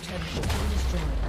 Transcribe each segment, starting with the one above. team's turret has been destroyed.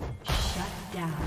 Shut down.